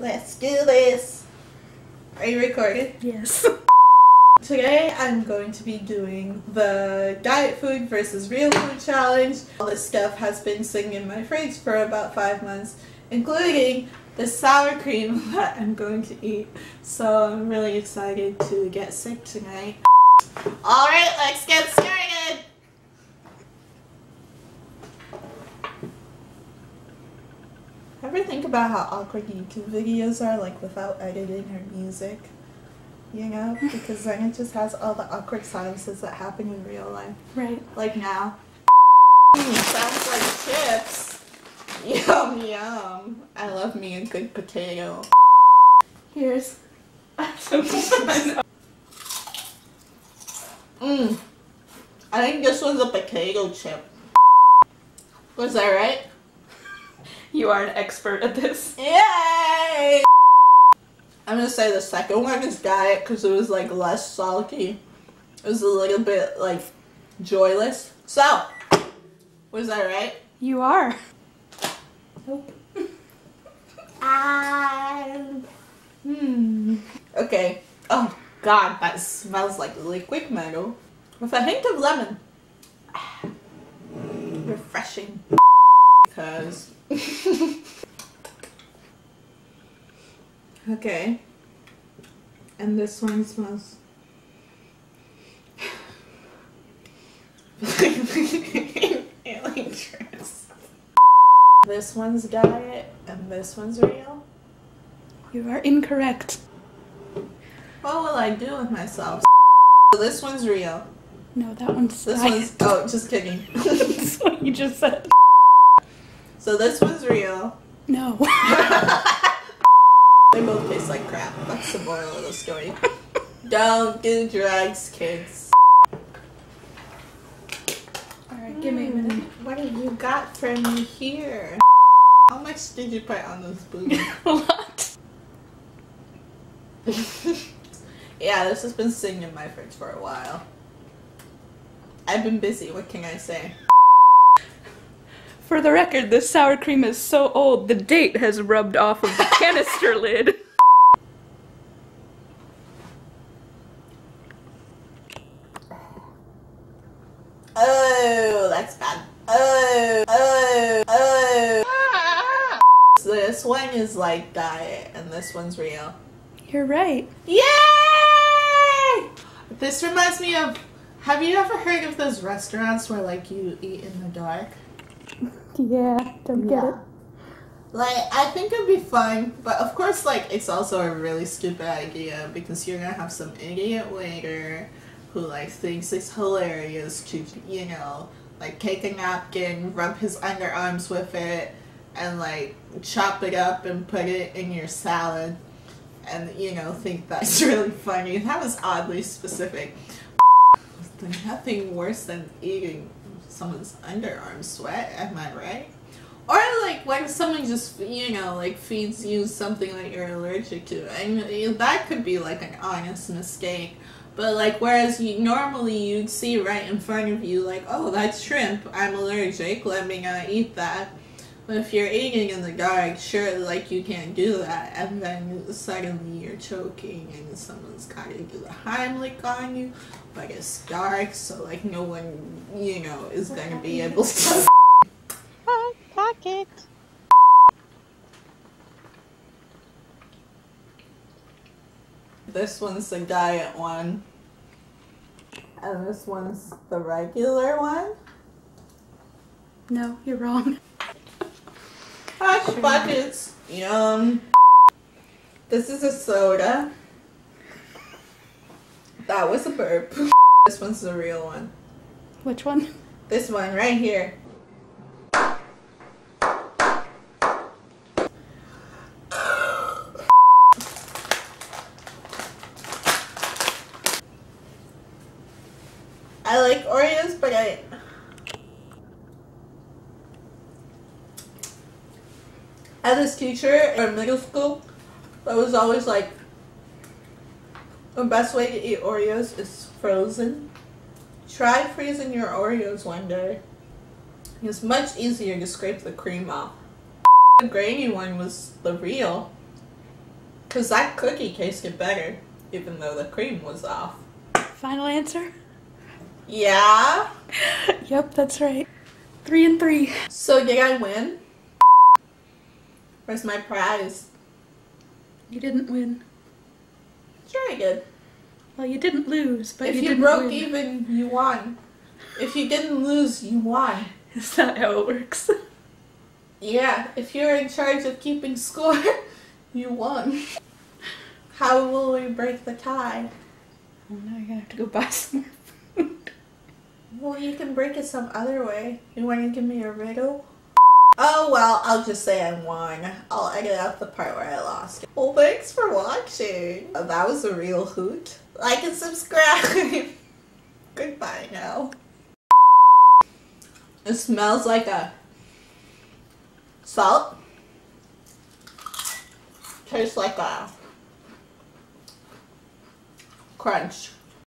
Let's do this. Are you recording? Yes. Today I'm going to be doing the diet food versus real food challenge. All this stuff has been sitting in my fridge for about 5 months, including the sour cream that I'm going to eat. So I'm really excited to get sick tonight. Alright, let's get started! Ever think about how awkward YouTube videos are, like without editing or music? You know? Because then it just has all the awkward silences that happen in real life. Right. Like now. Sounds like chips. Yum yum. I love me a good potato. Here's some fun. I think this one's a potato chip. Was that right? You are an expert at this. Yay! I'm gonna say the second one is diet because it was like less salty. It was a little bit like joyless. So, was that right? You are. Nope. Okay. Oh god, that smells like liquid metal. With a hint of lemon. Refreshing. Because... Okay, and this one smells like dress. This one's diet and this one's real. You are incorrect. What will I do with myself? So this one's real. No, that one's this diet. One's oh, just kidding. That's what you just said. So this one's real. No. They both taste like crap. That's the moral of the story. Don't do drugs, kids. Alright, give me a minute. What have you got for me here? How much did you put on those boobies? A lot. Yeah, this has been sitting in my fridge for a while. I've been busy, what can I say? For the record, this sour cream is so old, the date has rubbed off of the canister lid. Oh, that's bad. Oh. So this one is like diet, and this one's real. You're right. Yay! This reminds me of, have you ever heard of those restaurants where like you eat in the dark? Yeah, don't get it. Like, I think it'd be fun, but of course, like, it's also a really stupid idea because you're gonna have some idiot waiter who, like, thinks it's hilarious to, you know, like, take a napkin, rub his underarms with it, and, like, chop it up and put it in your salad and, you know, think that's really funny. That was oddly specific. There's nothing worse than eating someone's underarm sweat, am I right? Or like when someone just, you know, like feeds you something that you're allergic to. I mean, that could be like an honest mistake. But like, whereas you, normally you'd see right in front of you like, oh, that's shrimp, I'm allergic, let me not eat that. But if you're eating in the dark, sure, like you can't do that. And then suddenly you're choking and someone's got to do the Heimlich on you. But it's dark, so like no one, you know, is going to be able to... My pocket! This one's the diet one. And this one's the regular one? No, you're wrong. Hush buckets. Yum. This is a soda. That was a burp. This one's the real one. Which one? This one right here. I like Oreos, but I... I had this teacher in middle school that was always like, the best way to eat Oreos is frozen. Try freezing your Oreos one day. It's much easier to scrape the cream off. The grainy one was the real, Because that cookie tasted better, even though the cream was off. Final answer? Yeah. Yep, that's right. 3 and 3. So did I win? Where's my prize? You didn't win. Sure I did. Well, you didn't lose, but you didn't win. If you broke even, you won. If you didn't lose, you won. Is that how it works? Yeah, if you're in charge of keeping score, you won. How will we break the tie? Well, now you're gonna have to go buy some more food. Well, you can break it some other way. You wanna give me a riddle? Oh well, I'll just say I won. I'll edit out the part where I lost. Well, thanks for watching. Oh, that was a real hoot. Like and subscribe. Goodbye now. It smells like a salt. Tastes like a crunch.